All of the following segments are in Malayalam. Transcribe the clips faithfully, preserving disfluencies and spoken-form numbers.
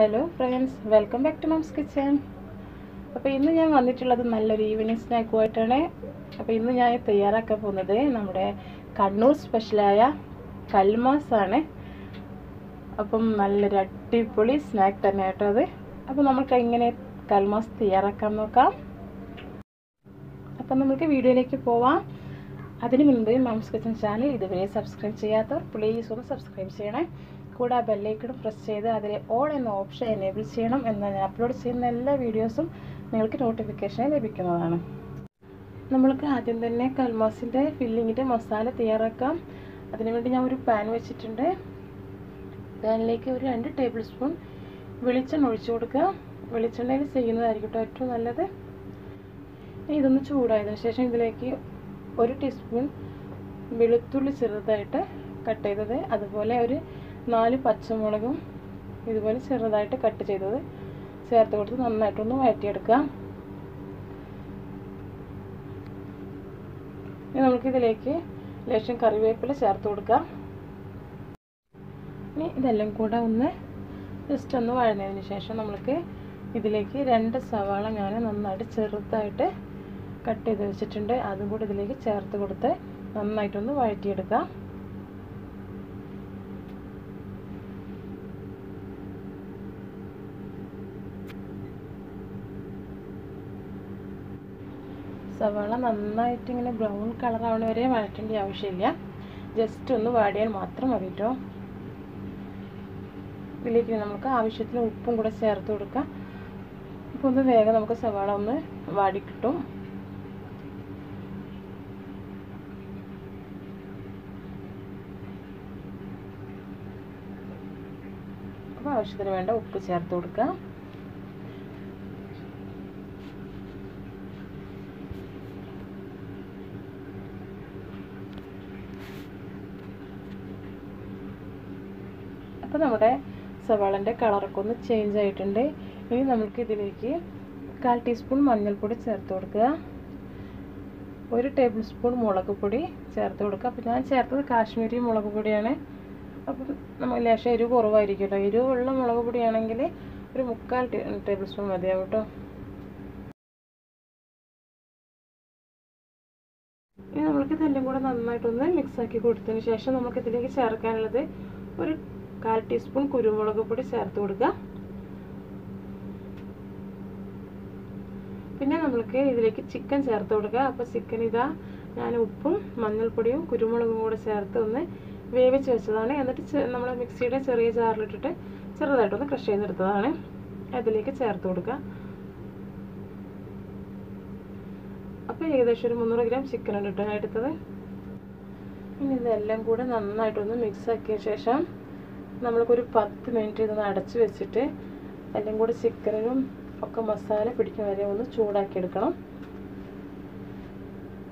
Hello friends, welcome back to Mums Kitchen. അപ്പോൾ ഇന്ന് ഞാൻ വന്നിട്ടുള്ളത് നല്ലൊരു ഈവനിംഗ് സ്നാക്ക് ആയിട്ടാണ്. അപ്പോൾ ഇന്ന് ഞാൻ തയ്യാറാക്കാൻ പോകുന്നത് നമ്മുടെ കണ്ണൂർ സ്പെഷ്യലായ കൽമാസ് ആണ്. അപ്പോൾ നല്ലൊരു അടിപൊളി സ്നാക്ക് തന്നെ ആട്ടോ അത്. അപ്പോൾ നമുക്ക് എങ്ങനെ കൽമാസ് തയ്യാറാക്കാൻ നോക്കാം. അപ്പോൾ നമുക്ക് വീഡിയോയിലേക്ക് പോവാം. അതിനു മുൻപ് മംസ് കിച്ചൻ ചാനൽ ഇതുവരെ സബ്സ്ക്രൈബ് ചെയ്യാത്തവർ പ്ലീസ് ഒന്ന് സബ്സ്ക്രൈബ് ചെയ്യണേ. കൂടാതെ ബെല്ലൈക്കണും പ്രസ് ചെയ്ത് അതിൽ ഓൾ എന്ന ഓപ്ഷൻ എനേബിൾ ചെയ്യണം. എന്നാൽ ഞാൻ അപ്ലോഡ് ചെയ്യുന്ന എല്ലാ വീഡിയോസും നിങ്ങൾക്ക് നോട്ടിഫിക്കേഷൻ ലഭിക്കുന്നതാണ്. നമ്മൾക്ക് ആദ്യം തന്നെ കൽമാസിൻ്റെ ഫില്ലിങ്ങിൻ്റെ മസാല തയ്യാറാക്കാം. അതിനുവേണ്ടി ഞാൻ ഒരു പാൻ വെച്ചിട്ടുണ്ട്. പാനിലേക്ക് ഒരു രണ്ട് ടേബിൾ സ്പൂൺ വെളിച്ചെണ്ണ ഒഴിച്ചു കൊടുക്കുക. വെളിച്ചെണ്ണയിൽ ചെയ്യുന്നതായിരിക്കും ഏറ്റവും നല്ലത്. ഇതൊന്ന് ചൂടായതിനു ശേഷം ഇതിലേക്ക് ഒരു ടീസ്പൂൺ വെളുത്തുള്ളി ചെറുതായിട്ട് കട്ട് ചെയ്തത്, അതുപോലെ ഒരു നാല് പച്ചമുളകും ഇതുപോലെ ചെറുതായിട്ട് കട്ട് ചെയ്തത് ചേർത്ത് കൊടുത്ത് നന്നായിട്ടൊന്ന് വഴറ്റിയെടുക്കുക. ഇനി നമുക്കിതിലേക്ക് ലേശം കറിവേപ്പില ചേർത്ത് കൊടുക്കാം. ഇനി ഇതെല്ലാം കൂടെ ഒന്ന് ജസ്റ്റ് ഒന്ന് വഴഞ്ഞതിന് ശേഷം നമുക്ക് ഇതിലേക്ക് രണ്ട് സവാള ഞാൻ നന്നായിട്ട് ചെറുതായിട്ട് കട്ട് ചെയ്ത് വെച്ചിട്ടുണ്ട്, അതും കൂടി ഇതിലേക്ക് ചേർത്ത് കൊടുത്ത് നന്നായിട്ടൊന്ന് വഴറ്റിയെടുക്കാം. സവാള നന്നായിട്ട് ഇങ്ങനെ ബ്രൗൺ കളർ ആവണ വരെ വഴറ്റേണ്ട ആവശ്യമില്ല, ജസ്റ്റ് ഒന്ന് വാടിയാൽ മാത്രം മതി കേട്ടോ. ഇതിലേക്ക് നമുക്ക് ആവശ്യത്തിന് ഉപ്പും കൂടെ ചേർത്ത് കൊടുക്കാം. അപ്പോൾ ഒന്ന് വേഗം നമുക്ക് സവാള ഒന്ന് വാടിക്കിട്ടും. അപ്പോൾ ആവശ്യത്തിന് വേണ്ട ഉപ്പ് ചേർത്ത് കൊടുക്കാം. അപ്പോൾ നമ്മുടെ സവാളൻ്റെ കളറൊക്കെ ഒന്ന് ചേഞ്ച് ആയിട്ടുണ്ട്. ഇനി നമുക്ക് ഇതിലേക്ക് കാൽ ടീസ്പൂൺ മഞ്ഞൾപ്പൊടി ചേർത്ത് കൊടുക്കുക, ഒരു ടേബിൾ സ്പൂൺ മുളക് പൊടി ചേർത്ത് കൊടുക്കുക. അപ്പോൾ ഞാൻ ചേർത്തത് കാശ്മീരി മുളക് പൊടിയാണ്. അപ്പം നമ്മൾ ലേശം എരിവ് കുറവായിരിക്കും കേട്ടോ. എരിവുള്ള മുളക് പൊടിയാണെങ്കിൽ ഒരു മുക്കാൽ ടേബിൾ സ്പൂൺ മതിയാവും കേട്ടോ. ഇനി നമുക്ക് ഇതെല്ലാം കൂടെ നന്നായിട്ടൊന്ന് മിക്സാക്കി കൊടുത്തതിന് ശേഷം നമുക്കിതിലേക്ക് ചേർക്കാനുള്ളത് ഒരു കാൽ ടീസ്പൂൺ കുരുമുളക് പൊടി ചേർത്ത് കൊടുക്കുക. പിന്നെ നമ്മൾക്ക് ഇതിലേക്ക് ചിക്കൻ ചേർത്ത് കൊടുക്കുക. അപ്പോൾ ചിക്കൻ ഇതാ ഞാൻ ഉപ്പും മഞ്ഞൾപ്പൊടിയും കുരുമുളകും കൂടെ ചേർത്ത് ഒന്ന് വേവിച്ച് വെച്ചതാണ്. എന്നിട്ട് നമ്മൾ മിക്സിയുടെ ചെറിയ ജാറിലിട്ടിട്ട് ചെറുതായിട്ടൊന്ന് ക്രഷ് ചെയ്തെടുത്തതാണ്. അതിലേക്ക് ചേർത്ത് കൊടുക്കുക. അപ്പോൾ ഏകദേശം ഒരു മുന്നൂറ് ഗ്രാം ചിക്കനാണ് ഇട്ടാണ് എടുത്തത്. ഇനി ഇതെല്ലാം കൂടെ നന്നായിട്ടൊന്ന് മിക്സ് ആക്കിയ ശേഷം നമ്മൾക്കൊരു പത്ത് മിനിറ്റ് ഇതൊന്ന് അടച്ച് വെച്ചിട്ട് എല്ലാം കൂടി ചിക്കനും ഒക്കെ മസാല പിടിക്കുന്ന വരെ ഒന്ന് ചൂടാക്കിയെടുക്കണം.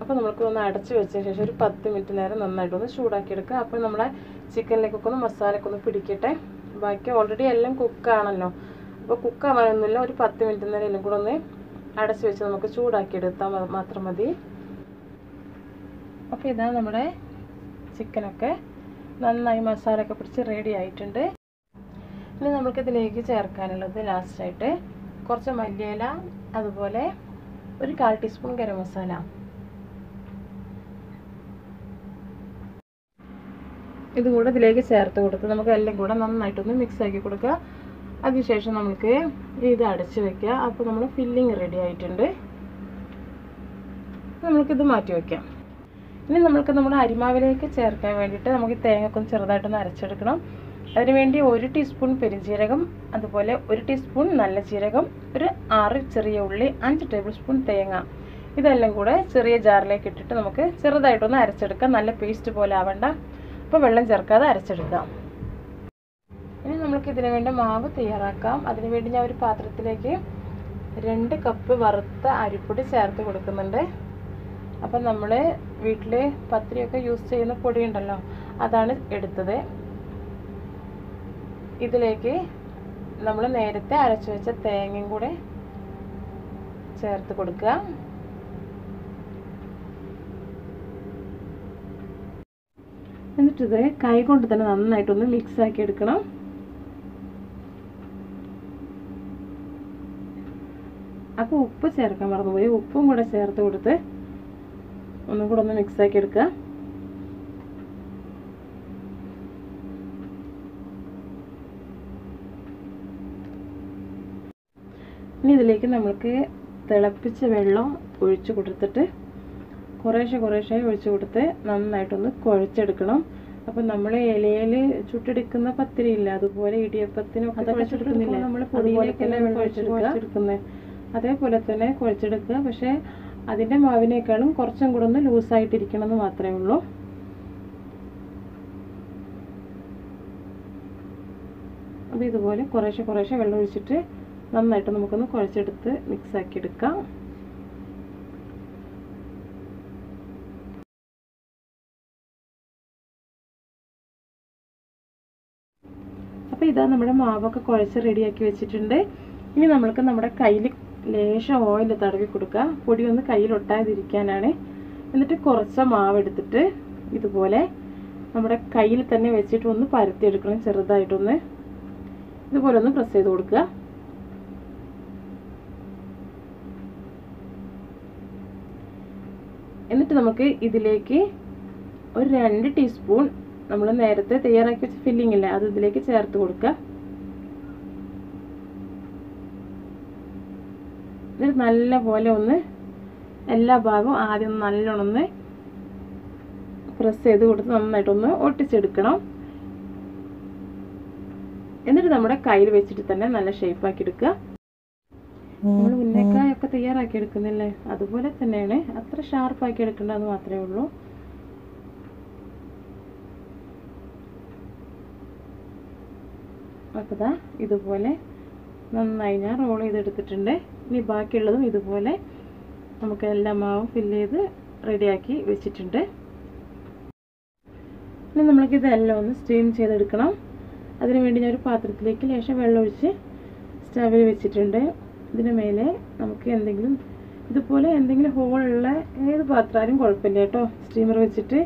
അപ്പോൾ നമുക്കൊന്ന് അടച്ച് വെച്ചതിന് ശേഷം ഒരു പത്ത് മിനിറ്റ് നേരം നന്നായിട്ടൊന്ന് ചൂടാക്കിയെടുക്കുക. അപ്പോൾ നമ്മുടെ ചിക്കനിലേക്കൊക്കെ ഒന്ന് മസാലയൊക്കെ ഒന്ന് പിടിക്കട്ടെ. ബാക്കി ഓൾറെഡി എല്ലാം കുക്കാണല്ലോ, അപ്പോൾ കുക്കാവാനൊന്നുമില്ല. ഒരു പത്ത് മിനിറ്റ് നേരം എല്ലാം കൂടെ ഒന്ന് അടച്ച് വെച്ച് നമുക്ക് ചൂടാക്കിയെടുത്താൽ മാത്രം മതി. അപ്പോൾ ഇതാണ് നമ്മുടെ ചിക്കനൊക്കെ നന്നായി മസാലയൊക്കെ പിടിച്ച് റെഡി ആയിട്ടുണ്ട്. ഇനി നമുക്കിതിലേക്ക് ചേർക്കാനുള്ളത് ലാസ്റ്റായിട്ട് കുറച്ച് മല്ലിയില, അതുപോലെ ഒരു കാൽ ടീസ്പൂൺ ഗരം മസാല. ഇതും കൂടെ ഇതിലേക്ക് ചേർത്ത് കൊടുത്ത് നമുക്ക് എല്ലാം കൂടെ നന്നായിട്ടൊന്ന് മിക്സാക്കി കൊടുക്കുക. അതിനുശേഷം നമുക്ക് ഇത് അടച്ച് വയ്ക്കുക. അപ്പോൾ നമ്മൾ ഫില്ലിങ് റെഡി ആയിട്ടുണ്ട്. നമുക്കിത് മാറ്റി വയ്ക്കാം. ഇനി നമുക്ക് നമ്മുടെ അരിമാവിലേക്ക് ചേർക്കാൻ വേണ്ടിയിട്ട് നമുക്ക് തേങ്ങക്കൊന്ന് ചെറുതായിട്ടൊന്ന് അരച്ചെടുക്കണം. അതിനുവേണ്ടി ഒരു ടീസ്പൂൺ പെരുംജീരകം, അതുപോലെ ഒരു ടീസ്പൂൺ നല്ല ജീരകം, ഒരു ആറ് ചെറിയ ഉള്ളി, അഞ്ച് ടേബിൾ സ്പൂൺ തേങ്ങ, ഇതെല്ലാം കൂടെ ചെറിയ ജാറിലേക്ക് ഇട്ടിട്ട് നമുക്ക് ചെറുതായിട്ടൊന്ന് അരച്ചെടുക്കാം. നല്ല പേസ്റ്റ് പോലെ ആവണ്ട, അപ്പോൾ വെള്ളം ചേർക്കാതെ അരച്ചെടുക്കാം. ഇനി നമുക്ക് ഇതിനു വേണ്ട മാവ് തയ്യാറാക്കാം. അതിനുവേണ്ടി ഞാൻ ഒരു പാത്രത്തിലേക്ക് രണ്ട് കപ്പ് വറുത്ത അരിപ്പൊടി ചേർത്ത് കൊടുക്കുന്നുണ്ട്. അപ്പം നമ്മൾ വീട്ടിൽ പത്തിരിയൊക്കെ യൂസ് ചെയ്യുന്ന പൊടിയുണ്ടല്ലോ, അതാണ് എടുത്തത്. ഇതിലേക്ക് നമ്മൾ നേരത്തെ അരച്ചു വെച്ച തേങ്ങയും കൂടെ ചേർത്ത് കൊടുക്കുക. എന്നിട്ടിത് കൈ കൊണ്ട് തന്നെ നന്നായിട്ടൊന്ന് മിക്സാക്കി എടുക്കണം. അപ്പോൾ ഉപ്പ് ചേർക്കാൻ മറന്നുപോയി. ഉപ്പും കൂടെ ചേർത്ത് കൊടുത്ത് ഒന്നും കൂടെ ഒന്ന് മിക്സ് ആക്കി എടുക്കുക. ഇനി ഇതിലേക്ക് നമുക്ക് തിളപ്പിച്ച വെള്ളം ഒഴിച്ചു കൊടുത്തിട്ട് കുറേശ്ശെ കുറേശ്ശെ ഒഴിച്ചു കൊടുത്ത് നന്നായിട്ടൊന്ന് കുഴച്ചെടുക്കണം. അപ്പം നമ്മൾ ഇലയിൽ ചുട്ടെടുക്കുന്ന പത്തിരി ഇല്ല, അതുപോലെ ഇടിയപ്പത്തിനൊക്കെ കുഴച്ചെടുക്കുന്നില്ല, നമ്മൾ പൊടിയിലേക്കല്ലേ കുഴച്ചെടുക്കുന്നത്, അതേപോലെ തന്നെ കുഴച്ചെടുക്കുക. പക്ഷേ അതിൻ്റെ മാവിനേക്കാളും കുറച്ചും കൂടെ ഒന്ന് ലൂസായിട്ടിരിക്കണം എന്ന് മാത്രമേ ഉള്ളൂ. അപ്പോൾ ഇതുപോലെ കുറേശ്ശെ കുറേശ്ശെ വെള്ളം ഒഴിച്ചിട്ട് നന്നായിട്ട് നമുക്കൊന്ന് കുഴച്ചെടുത്ത് മിക്സാക്കി എടുക്കാം. അപ്പോൾ ഇതാ നമ്മുടെ മാവൊക്കെ കുഴച്ച് റെഡിയാക്കി വെച്ചിട്ടുണ്ട്. ഇനി നമ്മൾക്ക് നമ്മുടെ കയ്യിൽ ലേശം ഓയിൽ തടവി കൊടുക്കുക, പൊടിയൊന്ന് കയ്യിലൊട്ടാതിരിക്കാനാണ്. എന്നിട്ട് കുറച്ച് മാവെടുത്തിട്ട് ഇതുപോലെ നമ്മുടെ കയ്യിൽ തന്നെ വെച്ചിട്ട് ഒന്ന് പരത്തിയെടുക്കണം, ചെറുതായിട്ടൊന്ന് ഇതുപോലെ ഒന്ന് പ്രസ് ചെയ്ത് കൊടുക്കുക. എന്നിട്ട് നമുക്ക് ഇതിലേക്ക് ഒരു രണ്ട് ടീസ്പൂൺ നമ്മൾ നേരത്തെ തയ്യാറാക്കി വെച്ച ഫില്ലിംഗ് ഇല്ല, അത് ഇതിലേക്ക് ചേർത്ത് കൊടുക്കുക. എന്നിട്ട് നല്ല പോലെ ഒന്ന് എല്ലാ ഭാഗവും ആദ്യം നല്ലോണം ഒന്ന് പ്രസ് ചെയ്ത് കൊടുത്ത് നന്നായിട്ടൊന്ന് ഒട്ടിച്ചെടുക്കണം. എന്നിട്ട് നമ്മുടെ കയ്യിൽ വെച്ചിട്ട് തന്നെ നല്ല ഷേപ്പാക്കി എടുക്കുക. നമ്മൾ ഉന്നക്കായൊക്കെ തയ്യാറാക്കി എടുക്കുന്നില്ലേ, അതുപോലെ തന്നെയാണ്. അത്ര ഷാർപ്പാക്കി എടുക്കേണ്ടതെന്ന് മാത്രമേ ഉള്ളൂ. അപ്പോൾ ദാ ഇതുപോലെ നന്നായി ഞാൻ റോൾ ചെയ്തെടുത്തിട്ടുണ്ട്. ഇനി ബാക്കിയുള്ളതും ഇതുപോലെ നമുക്ക് എല്ലാ മാവും ഫില്ല് ചെയ്ത് റെഡിയാക്കി വെച്ചിട്ടുണ്ട്. ഇനി നമ്മൾക്കിതെല്ലാം ഒന്ന് സ്റ്റീം ചെയ്തെടുക്കണം. അതിനുവേണ്ടി ഞാനൊരു പാത്രത്തിലേക്ക് ലേശം വെള്ളമൊഴിച്ച് സ്റ്റവിൽ വെച്ചിട്ടുണ്ട്. ഇതിന് മേലെ നമുക്ക് എന്തെങ്കിലും ഇതുപോലെ എന്തെങ്കിലും ഹോളുള്ള ഏത് പാത്രമായാലും കുഴപ്പമില്ല കേട്ടോ. സ്റ്റീമർ വെച്ചിട്ട്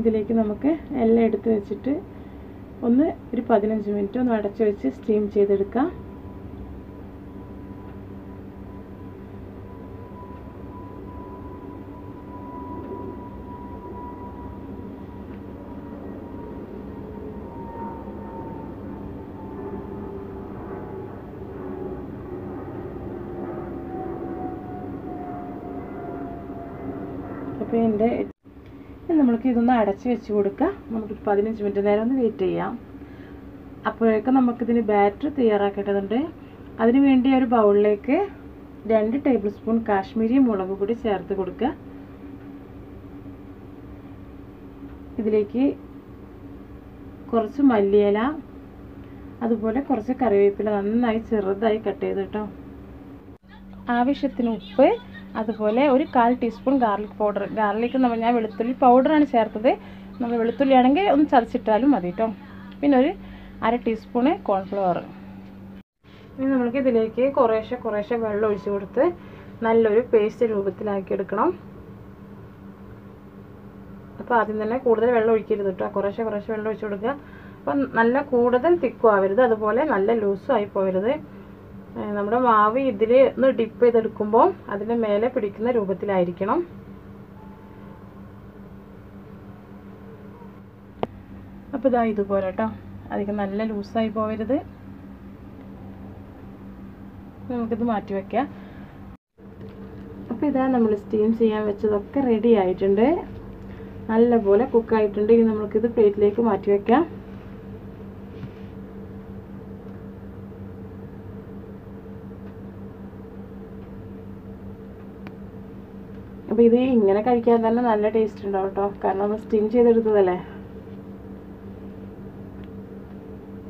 ഇതിലേക്ക് നമുക്ക് എല്ലാം എടുത്ത് വെച്ചിട്ട് ഒന്ന് ഒരു പതിനഞ്ച് മിനിറ്റ് ഒന്ന് അടച്ചു വെച്ച് സ്റ്റീം ചെയ്തെടുക്കാം. അപ്പോൾ എൻ്റെ നമ്മൾക്ക് ഇതൊന്ന് അടച്ച് വെച്ച് കൊടുക്കുക. നമുക്ക് പതിനഞ്ച് മിനിറ്റ് നേരം ഒന്ന് വെയിറ്റ് ചെയ്യാം. അപ്പോഴേക്കും നമുക്കിതിന് ബാറ്റർ തയ്യാറാക്കേണ്ടതുണ്ട്. അതിന് വേണ്ടി ഒരു ബൗളിലേക്ക് രണ്ട് ടേബിൾ സ്പൂൺ കാശ്മീരി മുളക് പൊടി ചേർത്ത് കൊടുക്കുക. ഇതിലേക്ക് കുറച്ച് മല്ലിയില, അതുപോലെ കുറച്ച് കറിവേപ്പില നന്നായി ചെറുതായി കട്ട് ചെയ്ത് കേട്ടോ. ആവശ്യത്തിന് ഉപ്പ്, അതുപോലെ ഒരു കാൽ ടീസ്പൂൺ ഗാർലിക് പൗഡർ. ഗാർലിക്ക് നമ്മൾ ഞാൻ വെളുത്തുള്ളി പൗഡറാണ് ചേർത്തത്, നമ്മൾ വെളുത്തുള്ളി ആണെങ്കിൽ ഒന്ന് ചതച്ചിട്ടാലും മതി കേട്ടോ. പിന്നെ ഒരു അര ടീസ്പൂണ് കോൺഫ്ലവർ. ഇനി നമുക്ക് ഇതിലേക്ക് കുറേശ്ശെ കുറേശ്ശെ വെള്ളം ഒഴിച്ച് കൊടുത്ത് നല്ലൊരു പേസ്റ്റ് രൂപത്തിലാക്കി എടുക്കണം. അപ്പോൾ ആദ്യം തന്നെ കൂടുതൽ വെള്ളം ഒഴിക്കരുത് കേട്ടോ, കുറേശ്ശെ കുറേശ്ശെ വെള്ളം ഒഴിച്ച് കൊടുക്കുക. അപ്പം നല്ല കൂടുതൽ തിക്കും ആവരുത്, അതുപോലെ നല്ല ലൂസും ആയി പോകരുത്. നമ്മുടെ മാവ് ഇതിൽ ഒന്ന് ഡിപ്പ് ചെയ്തെടുക്കുമ്പോൾ അതിൻ്റെ മേലെ പിടിക്കുന്ന രൂപത്തിലായിരിക്കണം. അപ്പോൾ ഇതാ ഇതുപോലെ കേട്ടോ, അധികം നല്ല ലൂസായി പോവരുത്. നമുക്കിത് മാറ്റി വയ്ക്കാം. അപ്പോൾ ഇതാ നമ്മൾ സ്റ്റീം ചെയ്യാൻ വെച്ചതൊക്കെ റെഡി ആയിട്ടുണ്ട്, നല്ലപോലെ കുക്കായിട്ടുണ്ട്. ഇനി നമുക്കിത് പ്ലേറ്റിലേക്ക് മാറ്റി വയ്ക്കാം. അപ്പോൾ ഇത് ഇങ്ങനെ കഴിക്കാൻ തന്നെ നല്ല ടേസ്റ്റ് ഉണ്ടാവും കേട്ടോ, കാരണം നമ്മൾ സ്റ്റീം ചെയ്തെടുത്തതല്ലേ.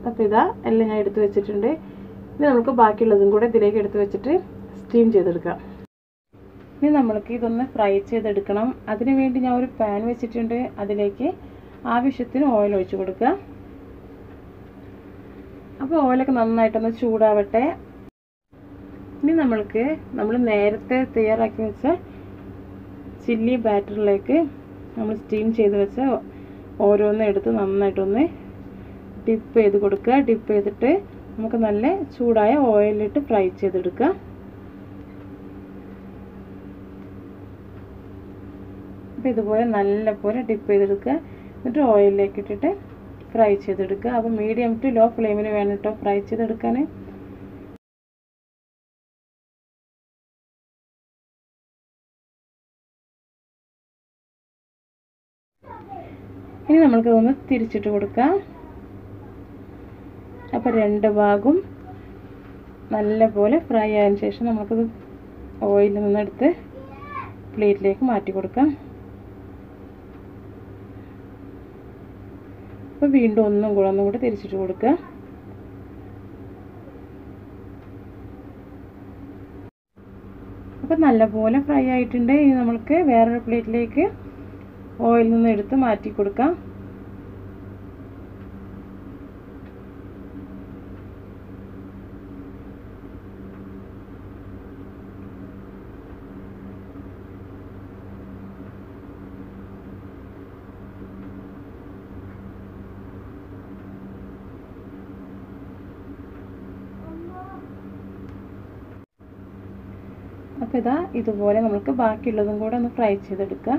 അപ്പോൾ ഇതാ എല്ലാം ഞാൻ എടുത്ത് വെച്ചിട്ടുണ്ട്. ഇനി നമുക്ക് ബാക്കിയുള്ളതും കൂടെ ഇതിലേക്ക് എടുത്ത് വെച്ചിട്ട് സ്റ്റീം ചെയ്തെടുക്കാം. ഇനി നമ്മൾക്ക് ഇതൊന്ന് ഫ്രൈ ചെയ്തെടുക്കണം. അതിന് വേണ്ടി ഞാൻ ഒരു പാൻ വെച്ചിട്ടുണ്ട്. അതിലേക്ക് ആവശ്യത്തിന് ഓയിൽ ഒഴിച്ച് കൊടുക്കുക. അപ്പോൾ ഓയിലൊക്കെ നന്നായിട്ടൊന്ന് ചൂടാവട്ടെ. ഇനി നമ്മൾക്ക് നമ്മൾ നേരത്തെ തയ്യാറാക്കി വെച്ച ചില്ലി ബാറ്ററിലേക്ക് നമ്മൾ സ്റ്റീം ചെയ്ത് വെച്ച് ഓരോന്നും എടുത്ത് നന്നായിട്ടൊന്ന് ഡിപ്പ് ചെയ്ത് കൊടുക്കുക. ഡിപ്പ് ചെയ്തിട്ട് നമുക്ക് നല്ല ചൂടായ ഓയിലിട്ട് ഫ്രൈ ചെയ്തെടുക്കാം. അപ്പോൾ ഇതുപോലെ നല്ലപോലെ ഡിപ്പ് ചെയ്തെടുക്കുക. എന്നിട്ട് ഓയിലിലേക്ക് ഇട്ടിട്ട് ഫ്രൈ ചെയ്തെടുക്കുക. അപ്പോൾ മീഡിയം ടു ലോ ഫ്ലെയിമിൽ വേണം കേട്ടോ ഫ്രൈ ചെയ്തെടുക്കാൻ. ഇനി നമ്മൾക്ക് ഒന്ന് തിരിച്ചിട്ട് കൊടുക്കാം. അപ്പോൾ രണ്ട് ഭാഗവും നല്ലപോലെ ഫ്രൈ ആയതിനു ശേഷം നമുക്കത് ഓയിലിൽ നിന്നെടുത്ത് പ്ലേറ്റിലേക്ക് മാറ്റി കൊടുക്കാം. അപ്പോൾ വീണ്ടും ഒന്നും കൂടെ ഒന്നും കൂടെ തിരിച്ചിട്ട് കൊടുക്കുക. അപ്പോൾ നല്ലപോലെ ഫ്രൈ ആയിട്ടുണ്ട്. ഇനി നമ്മൾക്ക് വേറൊരു പ്ലേറ്റിലേക്ക് ഓയിലിൽ നിന്ന് എടുത്ത് മാറ്റി കൊടുക്കാം. അപ്പോൾ ഇതാ ഇതുപോലെ നമുക്ക് ബാക്കിയുള്ളതും കൂടെ ഒന്ന് ഫ്രൈ ചെയ്തെടുക്കാം.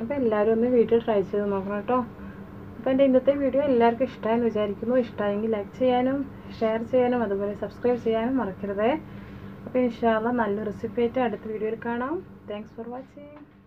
അപ്പം എല്ലാവരും ഒന്ന് വീട്ടിൽ ട്രൈ ചെയ്ത് നോക്കണം കേട്ടോ. അപ്പം എൻ്റെ ഇന്നത്തെ വീഡിയോ എല്ലാവർക്കും ഇഷ്ടമായെന്ന് വിചാരിക്കുന്നു. ഇഷ്ടമായെങ്കിൽ ലൈക്ക് ചെയ്യാനും ഷെയർ ചെയ്യാനും അതുപോലെ സബ്സ്ക്രൈബ് ചെയ്യാനും മറക്കരുത്. അപ്പോൾ ഇൻഷാ അല്ലാഹ് നല്ലൊരു റെസിപ്പി ആയിട്ട് അടുത്ത വീഡിയോയിൽ കാണാം. Thanks for watching.